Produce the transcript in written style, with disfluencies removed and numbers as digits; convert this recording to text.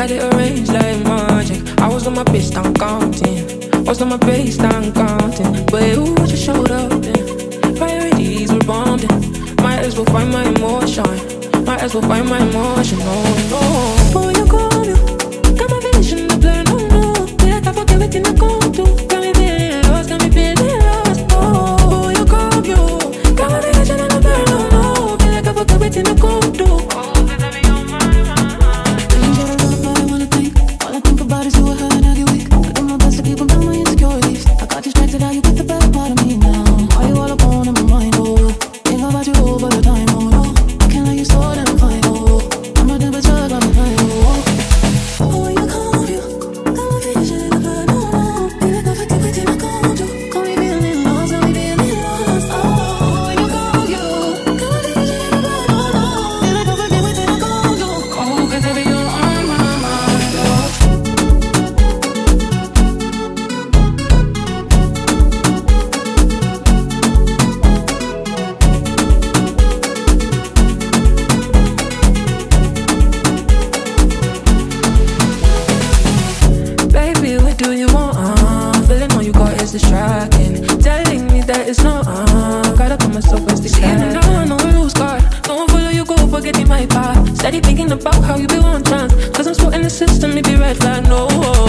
Had it arranged like magic. I was on my best, I'm counting. Was on my base, I'm counting. But ooh, just showed up then. Priorities were bombed. Might as well find my emotion. Might as well find my emotion. Oh no. Boy, you call me. Got my vision, the blur, no, no. That I forget everything I go through. Got me feeling lost, got me feeling lost. Oh, boy, you call you. Got my vision, the blur, no, no. Feel like I forget everything I go through. Distracting, telling me that it's not gotta put myself as distracting. Now I know it was God. No one follow you, go forgetting my path. Steady thinking about how you be on time, cause I'm still in the system, it be red flag, no.